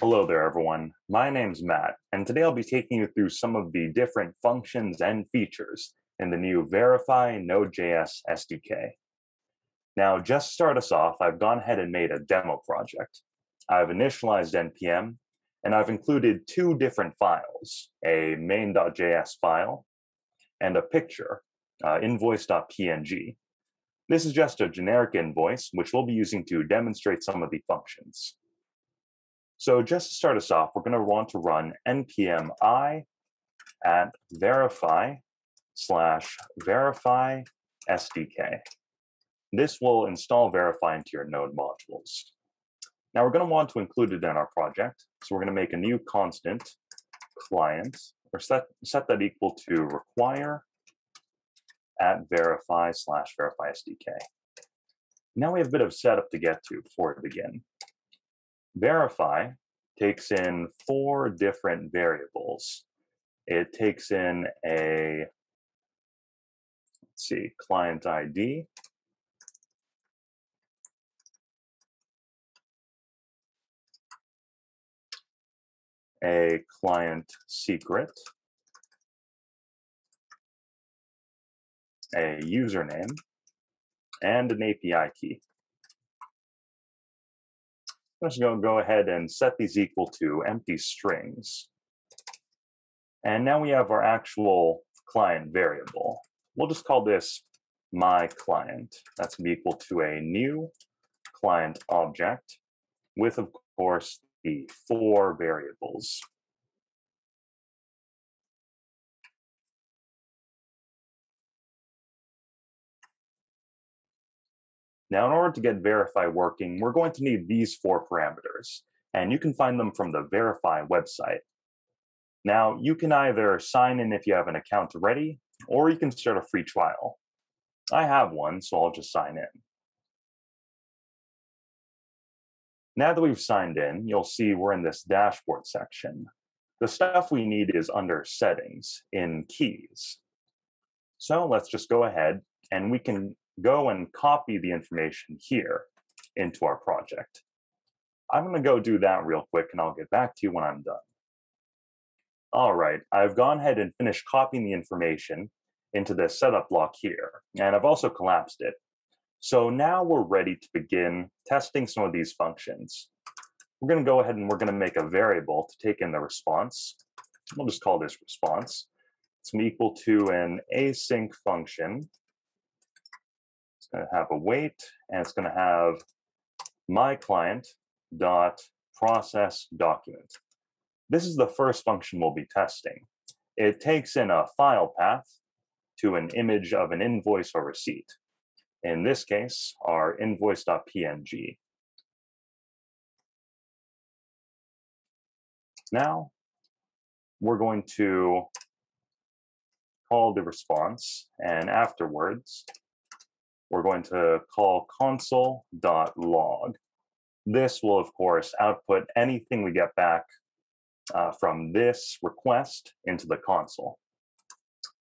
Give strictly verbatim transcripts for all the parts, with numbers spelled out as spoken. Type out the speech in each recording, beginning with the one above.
Hello there, everyone. My name's Matt, and today I'll be taking you through some of the different functions and features in the new Veryfi Node.js S D K. Now, just to start us off, I've gone ahead and made a demo project. I've initialized N P M, and I've included two different files, a main.js file and a picture, uh, invoice.png. This is just a generic invoice, which we'll be using to demonstrate some of the functions. So just to start us off, we're going to want to run npm i at veryfi slash veryfi S D K. This will install Veryfi into your node modules. Now we're going to want to include it in our project. So we're going to make a new constant client, or set, set that equal to require at veryfi slash veryfi S D K. Now we have a bit of setup to get to before we begin. Veryfi takes in four different variables. It takes in a, let's see, client I D, a client secret, a username, and an A P I key. I'm just going to go ahead and set these equal to empty strings. And now we have our actual client variable. We'll just call this my client. That's going to be equal to a new client object with, of course, the four variables. Now, in order to get Veryfi working, we're going to need these four parameters, and you can find them from the Veryfi website. Now, you can either sign in if you have an account already, or you can start a free trial. I have one, so I'll just sign in. Now that we've signed in, you'll see we're in this dashboard section. The stuff we need is under settings in keys. So let's just go ahead and we can go and copy the information here into our project. I'm going to go do that real quick, and I'll get back to you when I'm done. All right, I've gone ahead and finished copying the information into this setup block here, and I've also collapsed it. So now we're ready to begin testing some of these functions. We're going to go ahead and we're going to make a variable to take in the response. We'll just call this response. It's going to be equal to an async function. Going to have a wait, and it's going to have myclient.process document. This is the first function we'll be testing. It takes in a file path to an image of an invoice or receipt. In this case, our invoice.png. Now, we're going to call the response, and afterwards, we're going to call console.log. This will, of course, output anything we get back uh, from this request into the console.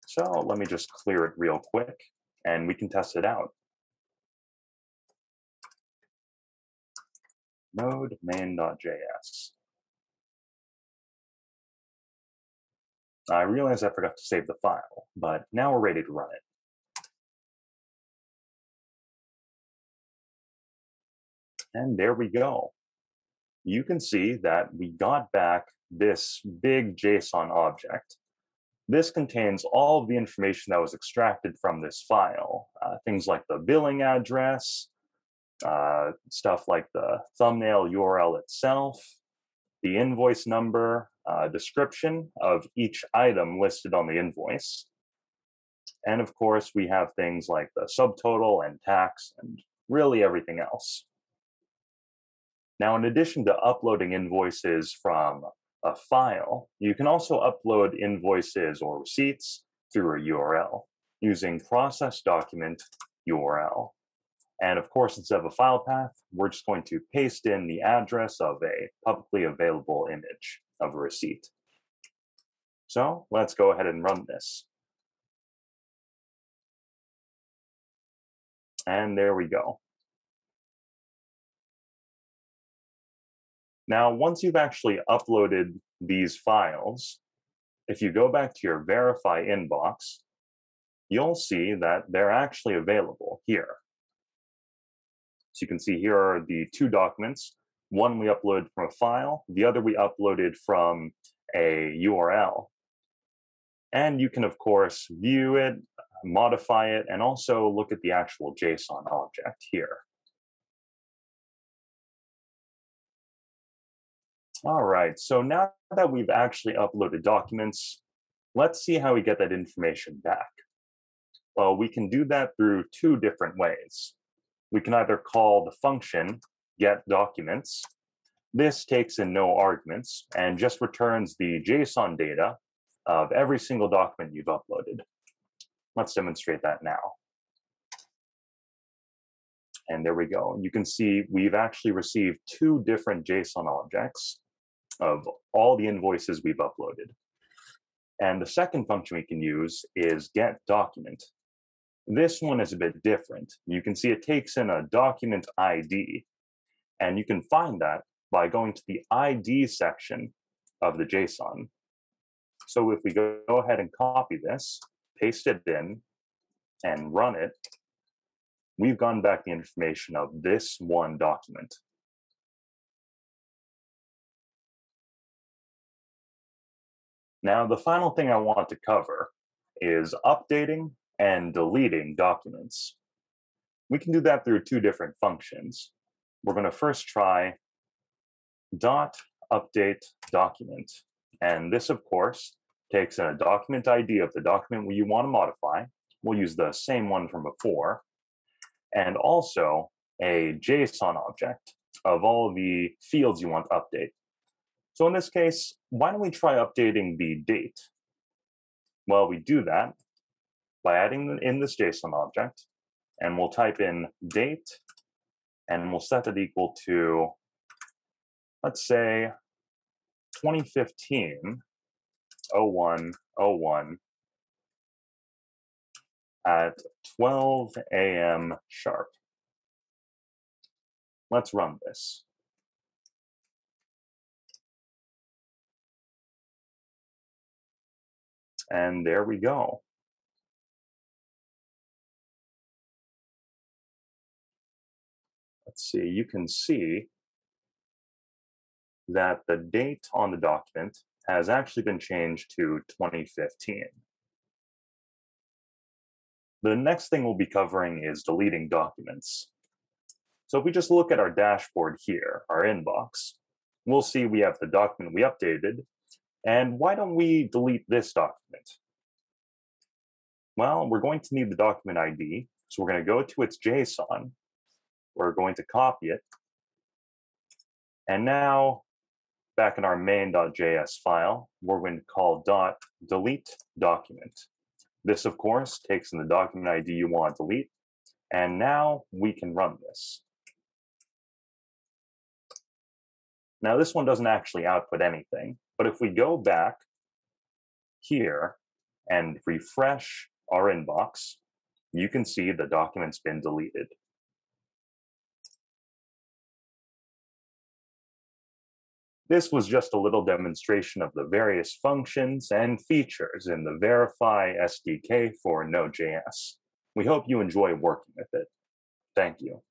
So let me just clear it real quick, and we can test it out. Node main.js. I realized I forgot to save the file, but now we're ready to run it. And there we go. You can see that we got back this big JSON object. This contains all of the information that was extracted from this file, uh, things like the billing address, uh, stuff like the thumbnail U R L itself, the invoice number, uh, description of each item listed on the invoice. And of course, we have things like the subtotal and tax and really everything else. Now, in addition to uploading invoices from a file, you can also upload invoices or receipts through a U R L using process document U R L. And of course, instead of a file path, we're just going to paste in the address of a publicly available image of a receipt. So let's go ahead and run this. And there we go. Now, once you've actually uploaded these files, if you go back to your Veryfi inbox, you'll see that they're actually available here. So you can see here are the two documents. One we uploaded from a file, the other we uploaded from a U R L. And you can, of course, view it, modify it, and also look at the actual JSON object here. All right, so now that we've actually uploaded documents, let's see how we get that information back. Well, we can do that through two different ways. We can either call the function getDocuments. This takes in no arguments and just returns the JSON data of every single document you've uploaded. Let's demonstrate that now. And there we go. You can see we've actually received two different JSON objects of all the invoices we've uploaded. And the second function we can use is getDocument. This one is a bit different. You can see it takes in a document I D, and you can find that by going to the I D section of the JSON. So if we go ahead and copy this, paste it in, and run it, we've gotten back the information of this one document. Now, the final thing I want to cover is updating and deleting documents. We can do that through two different functions. We're going to first try dot update document. And this, of course, takes in a document I D of the document you want to modify. We'll use the same one from before. And also a JSON object of all the fields you want to update. So in this case, why don't we try updating the date? Well, we do that by adding in this JSON object, and we'll type in date, and we'll set it equal to, let's say, twenty fifteen oh one oh one at twelve A M sharp. Let's run this. And there we go. Let's see, you can see that the date on the document has actually been changed to twenty fifteen. The next thing we'll be covering is deleting documents. So if we just look at our dashboard here, our inbox, we'll see we have the document we updated. And why don't we delete this document? Well, we're going to need the document I D. So we're going to go to its JSON. We're going to copy it. And now, back in our main.js file, we're going to call dot delete document. This, of course, takes in the document I D you want to delete. And now we can run this. Now, this one doesn't actually output anything. But if we go back here and refresh our inbox, you can see the document's been deleted. This was just a little demonstration of the various functions and features in the Veryfi S D K for Node.js. We hope you enjoy working with it. Thank you.